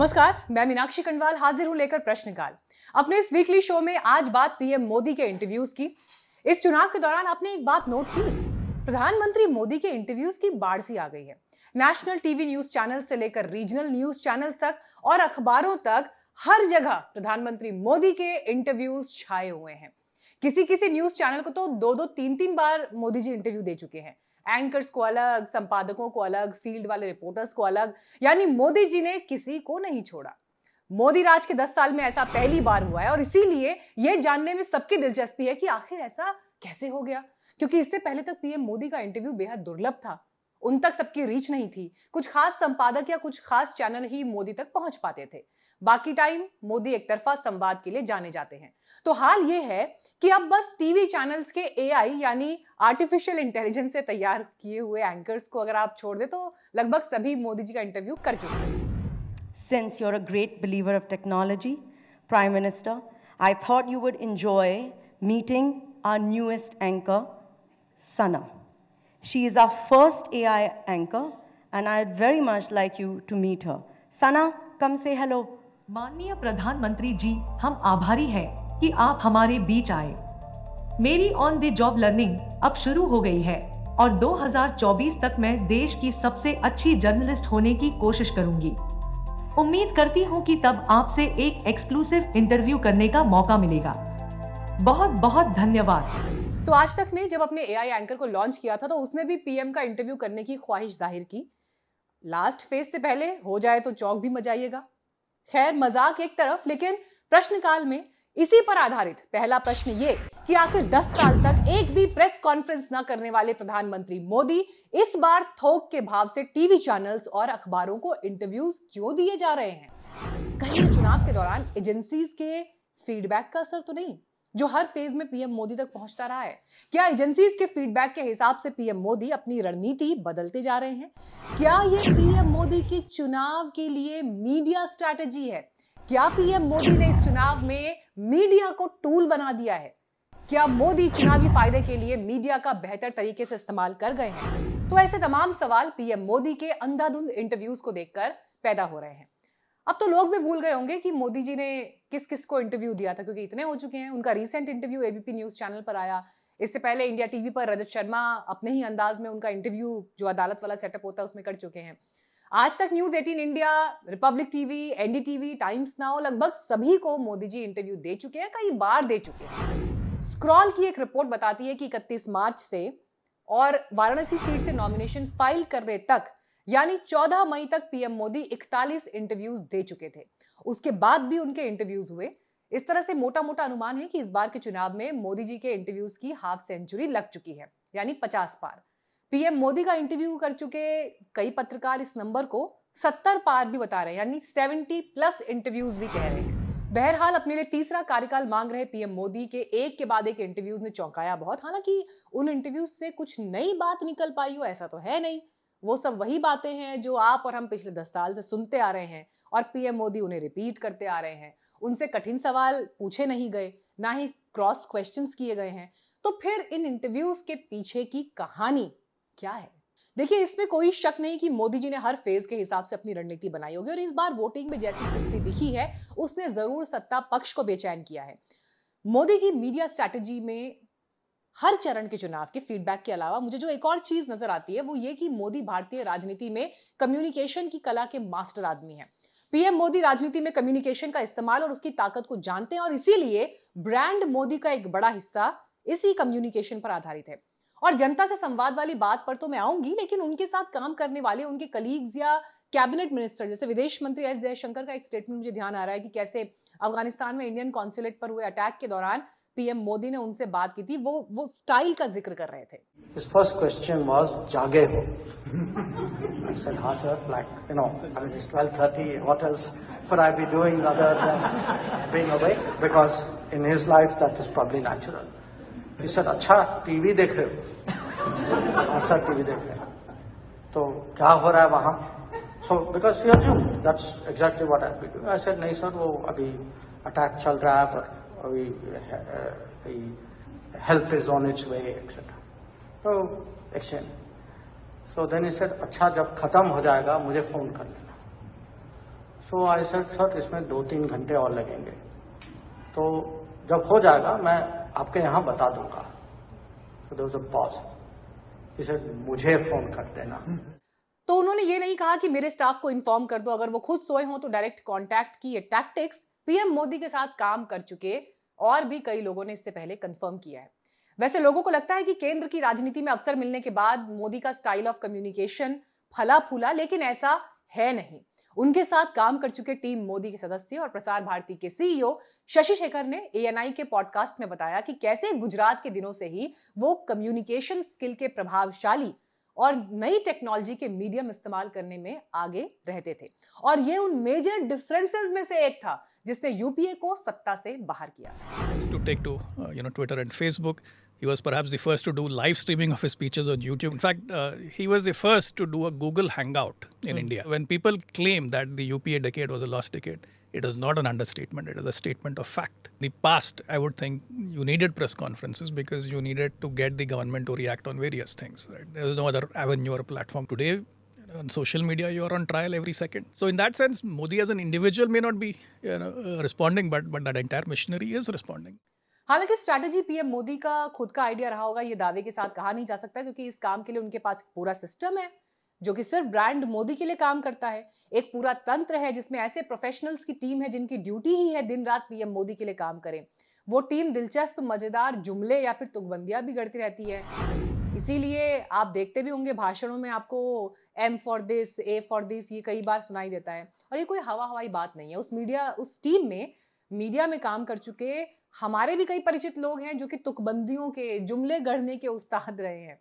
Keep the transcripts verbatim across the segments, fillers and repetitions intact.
नमस्कार, मैं मीनाक्षी कंडवाल हाजिर हूं लेकर प्रश्नकाल। अपने इस वीकली शो में आज बात पीएम मोदी के इंटरव्यूज की। इस चुनाव के दौरान आपने एक बात नोट की, प्रधानमंत्री मोदी के इंटरव्यूज की बाढ़ सी आ गई है। नेशनल टीवी न्यूज चैनल से लेकर रीजनल न्यूज चैनल तक और अखबारों तक हर जगह प्रधानमंत्री मोदी के इंटरव्यूज छाए हुए हैं। किसी किसी न्यूज चैनल को तो दो दो तीन तीन बार मोदी जी इंटरव्यू दे चुके हैं। एंकर्स को अलग, संपादकों को अलग, फील्ड वाले रिपोर्टर्स को अलग, यानी मोदी जी ने किसी को नहीं छोड़ा। मोदी राज के दस साल में ऐसा पहली बार हुआ है और इसीलिए यह जानने में सबकी दिलचस्पी है कि आखिर ऐसा कैसे हो गया, क्योंकि इससे पहले तक पीएम मोदी का इंटरव्यू बेहद दुर्लभ था। उन तक सबकी रीच नहीं थी। कुछ खास संपादक या कुछ खास चैनल ही मोदी तक पहुंच पाते थे, बाकी टाइम मोदी एक तरफा संवाद के लिए जाने जाते हैं। तो हाल ये है कि अब बस टीवी चैनल्स के एआई यानी आर्टिफिशियल इंटेलिजेंस से तैयार किए हुए एंकर्स को अगर आप छोड़ दे तो लगभग सभी मोदी जी का इंटरव्यू कर चुके हैं। Since you are a great believer of technology prime minister, I thought you would enjoy meeting our newest anchor Sana. She is our first A I anchor, and I'd very much like you to meet her. Sana, come say hello. माननीय प्रधानमंत्री जी, हम आभारी हैं कि आप हमारे बीच आए। मेरी ऑन द जॉब लर्निंग अब शुरू हो गई है और दो हज़ार चौबीस तक मैं देश की सबसे अच्छी जर्नलिस्ट होने की कोशिश करूंगी। उम्मीद करती हूं कि तब आपसे एक एक्सक्लूसिव इंटरव्यू करने का मौका मिलेगा। बहुत बहुत धन्यवाद। तो आज तक ने जब अपने एआई एंकर को लॉन्च किया था तो उसने भी पीएम का इंटरव्यू करने की ख्वाहिश जाहिर की। लास्ट फेज से पहले हो जाए तो चौक भी मचाइएगा। खैर, मजाक एक तरफ, लेकिन प्रश्नकाल में इसी पर आधारित पहला प्रश्न ये कि आखिर दस साल तक एक भी प्रेस कॉन्फ्रेंस न करने वाले प्रधानमंत्री मोदी इस बार थोक के भाव से टीवी चैनल्स और अखबारों को इंटरव्यूज क्यों दिए जा रहे हैं? कहीं चुनाव के दौरान एजेंसीज के फीडबैक का असर तो नहीं, जो हर फेज में पीएम मोदी तक पहुंचता रहा है? क्या एजेंसीज के फीडबैक के हिसाब से पीएम मोदी अपनी रणनीति बदलते जा रहे हैं? क्या ये पीएम मोदी की चुनाव के लिए मीडिया स्ट्रैटेजी है? क्या पीएम मोदी ने इस चुनाव में मीडिया को टूल बना दिया है? क्या मोदी चुनावी फायदे के लिए मीडिया का बेहतर तरीके से इस्तेमाल कर गए हैं? तो ऐसे तमाम सवाल पीएम मोदी के अंधाधुंध इंटरव्यूज को देखकर पैदा हो रहे हैं। अब तो लोग भी भूल गए होंगे कि मोदी जी ने किस किस को इंटरव्यू दिया था, क्योंकि इतने हो चुके हैं। उनका recent interview ABP news channel पर आया। इससे पहले इंडिया टीवी पर रजत शर्मा अपने ही अंदाज में उनका इंटरव्यू, जो अदालत वाला सेटअप होता है, उसमें कर चुके हैं। Aaj Tak news, eighteen India, Republic TV, NDTV, Times Now, लगभग सभी को मोदी जी इंटरव्यू दे चुके हैं, कई बार दे चुके हैं। स्क्रॉल की एक रिपोर्ट बताती है कि इकतीस मार्च से और वाराणसी सीट से नॉमिनेशन फाइल करने तक यानी चौदह मई तक पीएम मोदी इकतालीस इंटरव्यूज दे चुके थे। उसके बाद भी उनके इंटरव्यूज हुए। इस तरह से मोटा मोटा अनुमान है कि इस बार के चुनाव में मोदी जी के इंटरव्यूज की हाफ सेंचुरी लग चुकी है, यानी पचास पार। पीएम मोदी का इंटरव्यू कर चुके कई पत्रकार इस नंबर को सत्तर पार भी बता रहे हैं, यानी सत्तर प्लस इंटरव्यूज भी कह रहे हैं। बहरहाल, अपने लिए तीसरा कार्यकाल मांग रहे पीएम मोदी के एक के बाद एक इंटरव्यूज ने चौंकाया बहुत। हालांकि उन इंटरव्यूज से कुछ नई बात निकल पाई हो ऐसा तो है नहीं। वो सब वही बातें हैं जो आप और हम पिछले दस साल से सुनते आ रहे हैं और पीएम मोदी उन्हें रिपीट करते आ रहे हैं। उनसे कठिन सवाल पूछे नहीं गए, ना ही क्रॉस क्वेश्चंस किए गए हैं। तो फिर इन इंटरव्यूज के पीछे की कहानी क्या है? देखिए, इसमें कोई शक नहीं कि मोदी जी ने हर फेज के हिसाब से अपनी रणनीति बनाई होगी और इस बार वोटिंग में जैसी सुस्ती दिखी है उसने जरूर सत्ता पक्ष को बेचैन किया है। मोदी की मीडिया स्ट्रैटेजी में हर चरण के चुनाव के फीडबैक के अलावा मुझे जो एक और चीज नजर आती है वो ये कि मोदी भारतीय राजनीति में कम्युनिकेशन की कला के मास्टर आदमी हैं। पीएम मोदी राजनीति में कम्युनिकेशन का इस्तेमाल और उसकी ताकत को जानते हैं और इसीलिए ब्रांड मोदी का एक बड़ा हिस्सा इसी कम्युनिकेशन पर आधारित है। और जनता से संवाद वाली बात पर तो मैं आऊंगी, लेकिन उनके साथ काम करने वाले उनके कलीग्स या कैबिनेट मिनिस्टर, जैसे विदेश मंत्री एस जयशंकर का एक स्टेटमेंट मुझे ध्यान आ रहा है कि कैसे अफगानिस्तान में इंडियन कॉन्सुलेट पर हुए अटैक के दौरान पीएम मोदी ने उनसे बात की थी, वो वो स्टाइल का जिक्र कर रहे थे। His first question was, जागे हो? I said, हाँ sir, like, you know, I mean, it's twelve thirty, what else could I be doing other than being awake? Because in his life that is probably natural. He said, अच्छा TV देख रहे हो? हाँ sir, TV देख रहे हो। तो क्या हो रहा है वहाँ? So because he assumed that's exactly what I'd be doing. I said, नहीं sir, वो अभी अटैक चल रहा है पर We, uh, the help is on its way, et cetera. So, exchange. So then he said, अच्छा जब खत्म हो जाएगा मुझे फोन कर लेना. सो आई सेड सर इसमें दो तीन घंटे और लगेंगे, तो जब हो जाएगा मैं आपके यहाँ बता दूंगा। तो देयर वाज अ पॉज। इसे मुझे फोन कर देना। तो उन्होंने ये नहीं कहा कि मेरे स्टाफ को इन्फॉर्म कर दो, अगर वो खुद सोए हों तो डायरेक्ट कॉन्टैक्ट की। ये टैक्टिक्स पीएम मोदी के साथ काम कर चुके और भी कई लोगों ने इससे पहले कंफर्म किया है। वैसे लोगों को लगता है कि केंद्र की राजनीति में अवसर मिलने के बाद मोदी का स्टाइल ऑफ कम्युनिकेशन फला फूला, लेकिन ऐसा है नहीं। उनके साथ काम कर चुके टीम मोदी के सदस्य और प्रसार भारती के सीईओ शशि शेखर ने ए एन आई के पॉडकास्ट में बताया कि कैसे गुजरात के दिनों से ही वो कम्युनिकेशन स्किल के प्रभावशाली और नई टेक्नोलॉजी के मीडियम इस्तेमाल करने में आगे रहते थे, और ये उन मेजर डिफरेंसेस में से एक था जिसने यूपीए को सत्ता से बाहर किया। He was perhaps the first to do live streaming of his speeches on YouTube. In fact, uh, he was the first to do a Google Hangout in mm. India. When people claim that the U P A decade was a lost decade, it is not an understatement. It is a statement of fact. The past, I would think, you needed press conferences because you needed to get the government to react on various things. Right? There is no other avenue or platform today. On social media, you are on trial every second. So in that sense, Modi as an individual may not be you know, uh, responding, but but that entire machinery is responding. हालांकि strategy PM Modi का खुद का idea रहा होगा, ये दावे के साथ कहा नहीं जा सकता, क्योंकि इस काम के लिए उनके पास पूरा सिस्टम है जो कि सिर्फ ब्रांड मोदी के लिए काम करता है। एक पूरा तंत्र है जिसमें ऐसे प्रोफेशनल्स की टीम है जिनकी ड्यूटी ही है दिन रात पीएम मोदी के लिए काम करें। वो टीम दिलचस्प, मजेदार जुमले या फिर तुकबंदियां भी गढ़ती रहती है। इसीलिए आप देखते भी होंगे भाषणों में आपको M for this, A for this ये कई बार सुनाई देता है। और ये कोई हवा हवाई बात नहीं है। उस मीडिया उस टीम में मीडिया में काम कर चुके हमारे भी कई परिचित लोग हैं जो कि तुकबंदियों के, जुमले गढ़ने के उस्ताद रहे हैं।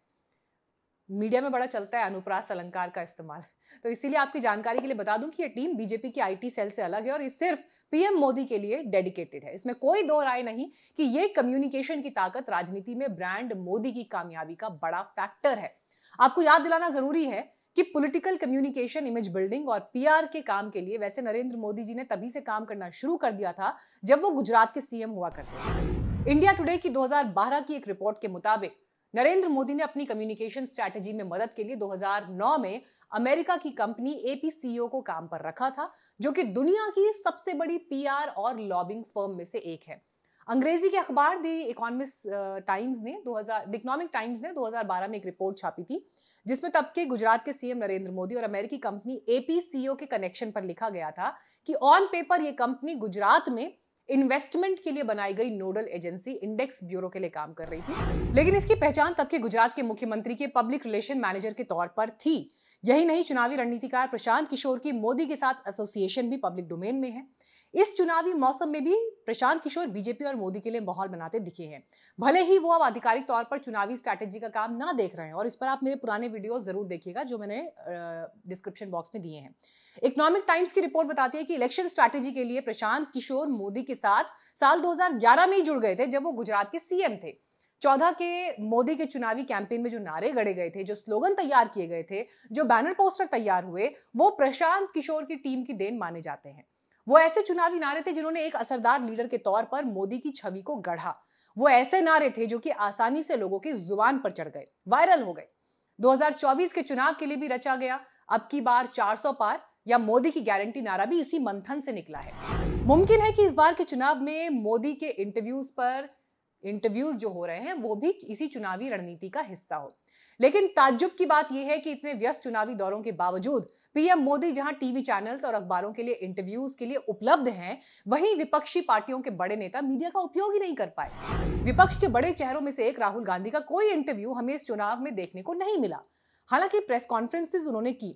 मीडिया में बड़ा चलता है अनुप्रास अलंकार का इस्तेमाल। तो इसीलिए आपकी जानकारी के लिए बता दूं कि ये टीम बीजेपी की आईटी सेल से अलग है और ये सिर्फ पीएम मोदी के लिए डेडिकेटेड है। इसमें कोई दो राय नहीं कि ये कम्युनिकेशन की ताकत राजनीति में ब्रांड मोदी की कामयाबी का बड़ा फैक्टर है। आपको याद दिलाना जरूरी है कि पॉलिटिकल कम्युनिकेशन, इमेज बिल्डिंग और पीआर के काम के लिए वैसे नरेंद्र मोदी जी ने तभी से काम करना शुरू कर दिया था जब वो गुजरात के सीएम हुआ करते थे। इंडिया टुडे की दो हज़ार बारह की एक रिपोर्ट के मुताबिक नरेंद्र मोदी ने अपनी कम्युनिकेशन स्ट्रैटेजी में मदद के लिए दो हज़ार नौ में अमेरिका की कंपनी ए पी सी ओ को काम पर रखा था, जो कि दुनिया की सबसे बड़ी पीआर और लॉबिंग फर्म में से एक है। अंग्रेजी के अखबार दी इकोनॉमिक टाइम्स ने दो हज़ार इकोनॉमिक टाइम्स ने दो हज़ार बारह में एक रिपोर्ट छापी थी जिसमें तब के गुजरात के सीएम नरेंद्र मोदी और अमेरिकी कंपनी ए पी सी ओ के कनेक्शन पर लिखा गया था कि ऑन पेपर ये कंपनी गुजरात में इन्वेस्टमेंट के लिए बनाई गई नोडल एजेंसी इंडेक्स ब्यूरो के लिए काम कर रही थी, लेकिन इसकी पहचान तब के गुजरात के मुख्यमंत्री के पब्लिक रिलेशन मैनेजर के तौर पर थी। यही नहीं, चुनावी रणनीतिकार प्रशांत किशोर की मोदी के साथ एसोसिएशन भी पब्लिक डोमेन में है। इस चुनावी मौसम में भी प्रशांत किशोर बीजेपी और मोदी के लिए माहौल बनाते दिखे हैं, भले ही वो अब आधिकारिक तौर पर चुनावी स्ट्रैटेजी का काम ना देख रहे हैं। और इस पर आप मेरे पुराने वीडियो जरूर देखिएगा जो मैंने डिस्क्रिप्शन बॉक्स में दिए हैं। इकोनॉमिक टाइम्स की रिपोर्ट बताती है कि इलेक्शन स्ट्रैटेजी के लिए प्रशांत किशोर मोदी के साथ साल दो हज़ार ग्यारह में ही जुड़ गए थे जब वो गुजरात के सीएम थे। चौदह के मोदी के चुनावी कैंपेन में जो नारे गढ़े गए थे, जो स्लोगन तैयार किए गए थे, जो बैनर पोस्टर तैयार हुए, वो प्रशांत किशोर की टीम की देन माने जाते हैं। वो ऐसे चुनावी नारे थे जिन्होंने एक असरदार लीडर के तौर पर मोदी की छवि को गढ़ा। वो ऐसे नारे थे जो कि आसानी से लोगों की जुबान पर चढ़ गए, वायरल हो गए। दो हज़ार चौबीस के चुनाव के लिए भी रचा गया अब की बार चार सौ पार या मोदी की गारंटी नारा भी इसी मंथन से निकला है। मुमकिन है कि इस बार के चुनाव में मोदी के इंटरव्यूज पर इंटरव्यूज जो हो रहे हैं वो भी इसी चुनावी रणनीति का हिस्सा हो। लेकिन ताज्जुब की बात यह है कि इतने व्यस्त चुनावी दौरों के बावजूद पीएम मोदी जहां टीवी चैनल्स और अखबारों के लिए इंटरव्यूज के लिए उपलब्ध हैं, वहीं विपक्षी पार्टियों के बड़े नेता मीडिया का उपयोग ही नहीं कर पाए। विपक्ष के बड़े चेहरों में से एक राहुल गांधी का कोई इंटरव्यू हमें इस चुनाव में देखने को नहीं मिला। हालांकि प्रेस कॉन्फ्रेंसेज उन्होंने की,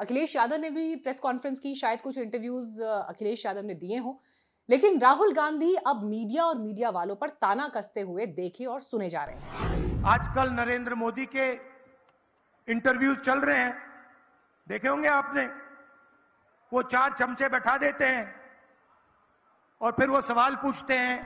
अखिलेश यादव ने भी प्रेस कॉन्फ्रेंस की, शायद कुछ इंटरव्यूज अखिलेश यादव ने दिए हों, लेकिन राहुल गांधी अब मीडिया और मीडिया वालों पर ताना कसते हुए देखे और सुने जा रहे हैं। आजकल नरेंद्र मोदी के इंटरव्यू चल रहे हैं, देखे होंगे आपने। वो चार चमचे बैठा देते हैं और फिर वो सवाल पूछते हैं।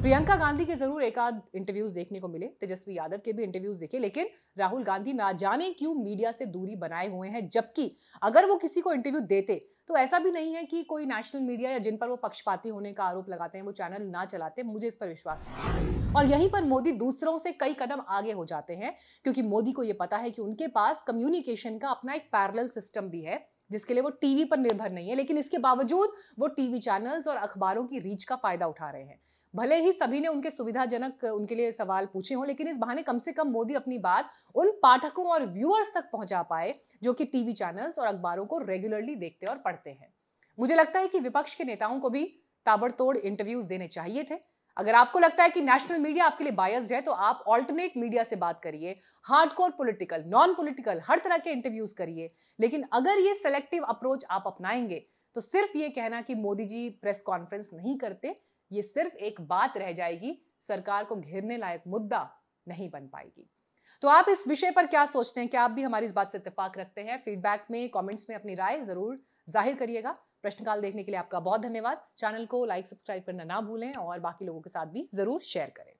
प्रियंका गांधी के जरूर एक आध इंटरव्यूज देखने को मिले, तेजस्वी यादव के भी इंटरव्यूज देखे, लेकिन राहुल गांधी ना जाने क्यों मीडिया से दूरी बनाए हुए हैं। जबकि अगर वो किसी को इंटरव्यू देते तो ऐसा भी नहीं है कि कोई नेशनल मीडिया या जिन पर वो पक्षपाती होने का आरोप लगाते हैं वो चैनल ना चलाते। मुझे इस पर विश्वास नहीं। और यहीं पर मोदी दूसरों से कई कदम आगे हो जाते हैं, क्योंकि मोदी को ये पता है कि उनके पास कम्युनिकेशन का अपना एक पैरेलल सिस्टम भी है जिसके लिए वो टीवी पर निर्भर नहीं है, लेकिन इसके बावजूद वो टीवी चैनल्स और अखबारों की रीच का फायदा उठा रहे हैं। भले ही सभी ने उनके सुविधाजनक उनके लिए सवाल पूछे हों, लेकिन इस बहाने कम से कम मोदी अपनी बात उन पाठकों और व्यूअर्स तक पहुंचा पाए जो कि टीवी चैनल्स और अखबारों को रेगुलरली देखते और पढ़ते हैं। मुझे लगता है कि विपक्ष के नेताओं को भी ताबड़तोड़ इंटरव्यूज देने चाहिए थे। अगर आपको लगता है कि नेशनल मीडिया आपके लिए बायस्ड है तो आप ऑल्टरनेट मीडिया से बात करिए, हार्डकोर पॉलिटिकल, नॉन पॉलिटिकल, हर तरह के इंटरव्यूज करिए। लेकिन अगर ये सेलेक्टिव अप्रोच आप अपनाएंगे तो सिर्फ ये कहना कि मोदी जी प्रेस कॉन्फ्रेंस नहीं करते, ये सिर्फ एक बात रह जाएगी, सरकार को घेरने लायक मुद्दा नहीं बन पाएगी। तो आप इस विषय पर क्या सोचते हैं? क्या आप भी हमारी इस बात से इत्तेफाक रखते हैं? फीडबैक में, कमेंट्स में अपनी राय जरूर जाहिर करिएगा। प्रश्नकाल देखने के लिए आपका बहुत धन्यवाद। चैनल को लाइक सब्सक्राइब करना ना भूलें और बाकी लोगों के साथ भी जरूर शेयर करें।